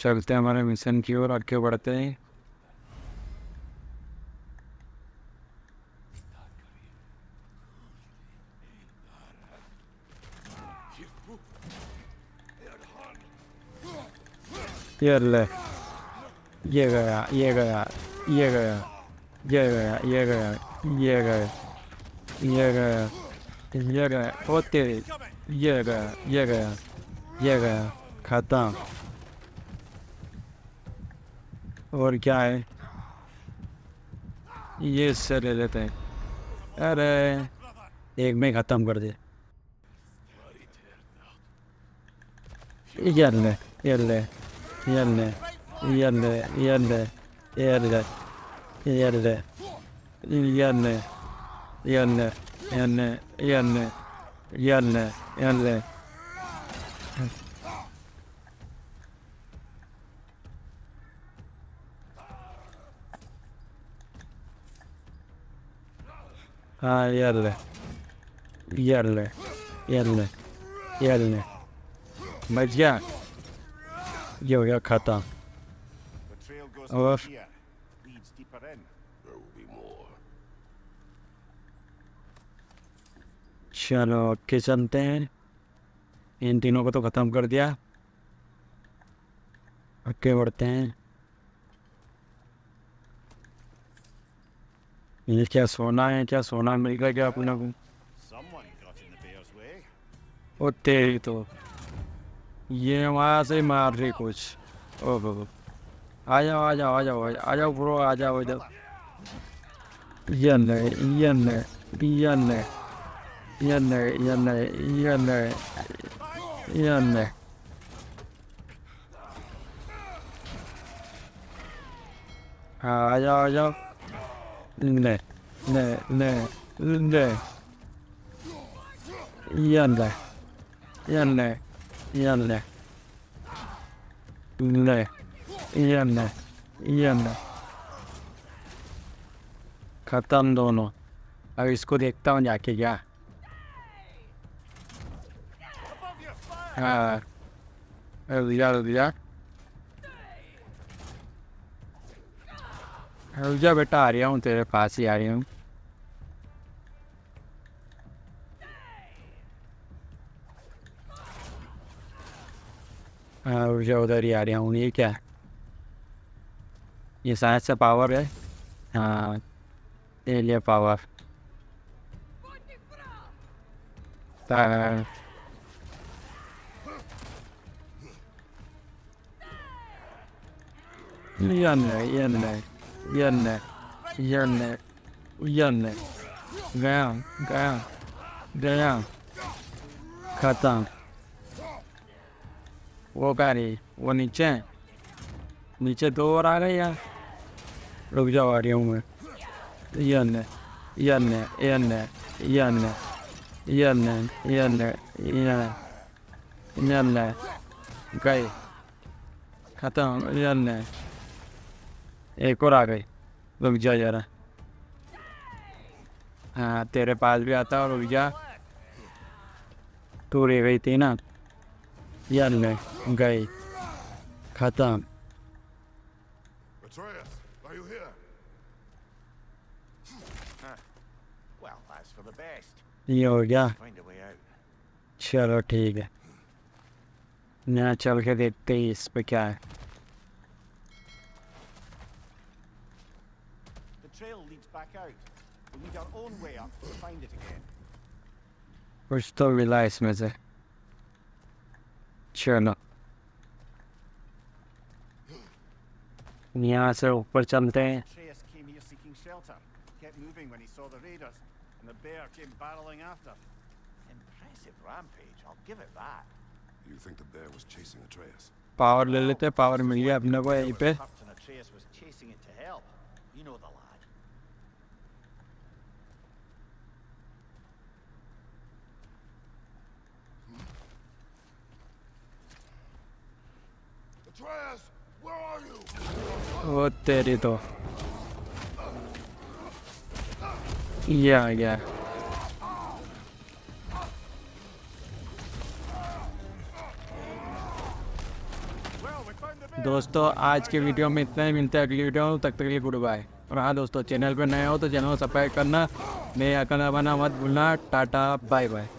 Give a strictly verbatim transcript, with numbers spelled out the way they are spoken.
चलते हैं हमारे मिशन की ओर, आगे बढ़ते हैं। ये ले, ये गया ये गया ये गया ये गया ये गया ये गया ये गया ये गया ओ तेरी, ये गया ये गया ये गया, खत्म। और क्या है, ये इससे ले लेते हैं। अरे एक में ख़त्म कर दे। ये ले ये ले Yerle, yerle, yerle, yerle, yerle, yerle, yerle, yerle, yerle, yerle, yerle. Ha yerle, yerle, yerle, yerle. Mecya. ये हो गया खत्म। और चलो ओके, चलते हैं। इन तीनों को तो ख़त्म कर दिया, ओके बढ़ते हैं। ये क्या सोना है, क्या सोना मिल गया क्या अपने को? ओ तेरी तो ये वहाँ से मार रही कुछ। ओ बो आ जाओ आ जाओ आ जाओ आ जाओ ब्रो, आ जाओ इधर। ये नहीं ये नहीं ये नहीं ये नहीं ये नहीं ये नहीं ये नहीं। हाँ आ जाओ आ जाओ। नहीं नहीं नहीं नहीं ये नहीं ये नहीं Yerle, yerle, yerle, yerle। खत्म दोनों। अब इसको देखता हूँ जाके क्या। हाँ रुजा रुजा रुजा बेटा, आ रहा हूँ तेरे पास ही आ रही हूँ। हाँ ऊर्जा उधर ही आ रहा हूँ। ये क्या, ये शायद से पावर है। हाँ ये लिया पावर। गया गया गया, खत्म। वो कह रही वो नीचे नीचे दो और आ गए यार। रुक जाओ आ रही हूँ मैं। यन यन यन यन यन यन यन गए, खत्म। यन एक और आ गई, रुक जाओ जरा। हाँ तेरे पास भी आता और रुक जा, तू रह गई थी ना। यार नहीं गई, खत्म। ये हो गया, चलो ठीक है। यहाँ चल के देखते ही इस पे क्या है। कुछ तो मिला इसमें से। चलो यहाँ से ऊपर चलते हैं। पावर ले लेते हैं, पावर मिल गया अपने को यहीं पे। ओ तेरी तो, ये आ गया। दोस्तों आज के वीडियो में इतना ही, मिलता है अगली वीडियो में, तब तक के लिए गुड बाय। और हाँ दोस्तों, चैनल पर नए हो तो चैनल को सब्सक्राइब करना, नया करना बना मत भूलना। Tata bye bye.